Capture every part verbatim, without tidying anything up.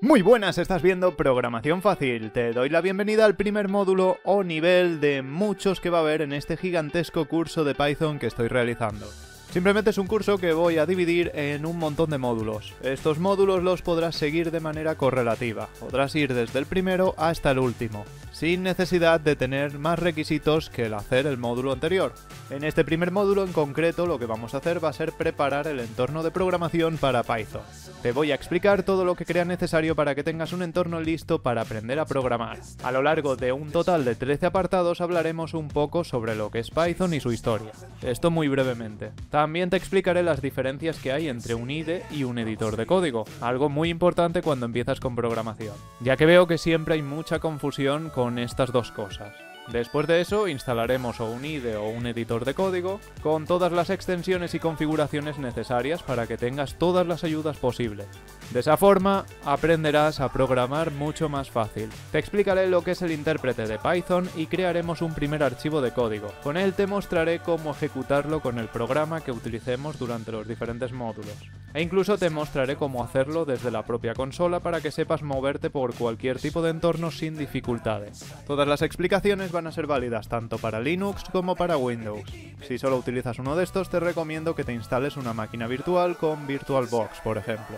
Muy buenas, estás viendo Programación Fácil. Te doy la bienvenida al primer módulo o nivel de muchos que va a haber en este gigantesco curso de Python que estoy realizando. Simplemente es un curso que voy a dividir en un montón de módulos. Estos módulos los podrás seguir de manera correlativa. Podrás ir desde el primero hasta el último, sin necesidad de tener más requisitos que el hacer el módulo anterior. En este primer módulo en concreto lo que vamos a hacer va a ser preparar el entorno de programación para Python. Te voy a explicar todo lo que creas necesario para que tengas un entorno listo para aprender a programar. A lo largo de un total de trece apartados hablaremos un poco sobre lo que es Python y su historia. Esto muy brevemente. También te explicaré las diferencias que hay entre un I D E y un editor de código, algo muy importante cuando empiezas con programación, ya que veo que siempre hay mucha confusión con estas dos cosas. Después de eso instalaremos o un I D E o un editor de código con todas las extensiones y configuraciones necesarias para que tengas todas las ayudas posibles. De esa forma aprenderás a programar mucho más fácil. Te explicaré lo que es el intérprete de Python y crearemos un primer archivo de código. Con él te mostraré cómo ejecutarlo con el programa que utilicemos durante los diferentes módulos. E incluso te mostraré cómo hacerlo desde la propia consola para que sepas moverte por cualquier tipo de entorno sin dificultades. Todas las explicaciones van a ser válidas tanto para Linux como para Windows. Si solo utilizas uno de estos, te recomiendo que te instales una máquina virtual con VirtualBox, por ejemplo.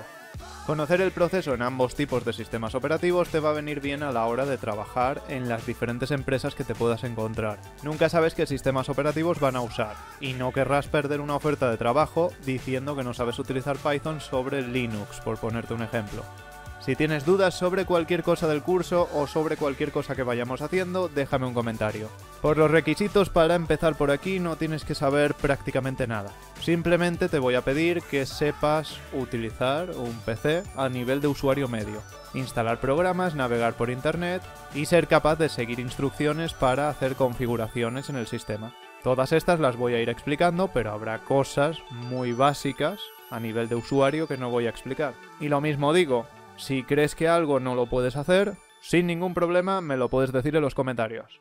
Conocer el proceso en ambos tipos de sistemas operativos te va a venir bien a la hora de trabajar en las diferentes empresas que te puedas encontrar. Nunca sabes qué sistemas operativos van a usar, y no querrás perder una oferta de trabajo diciendo que no sabes utilizar Python sobre Linux, por ponerte un ejemplo. Si tienes dudas sobre cualquier cosa del curso o sobre cualquier cosa que vayamos haciendo, déjame un comentario. Por los requisitos para empezar por aquí no tienes que saber prácticamente nada. Simplemente te voy a pedir que sepas utilizar un P C a nivel de usuario medio, instalar programas, navegar por internet y ser capaz de seguir instrucciones para hacer configuraciones en el sistema. Todas estas las voy a ir explicando, pero habrá cosas muy básicas a nivel de usuario que no voy a explicar. Y lo mismo digo. Si crees que algo no lo puedes hacer, sin ningún problema me lo puedes decir en los comentarios.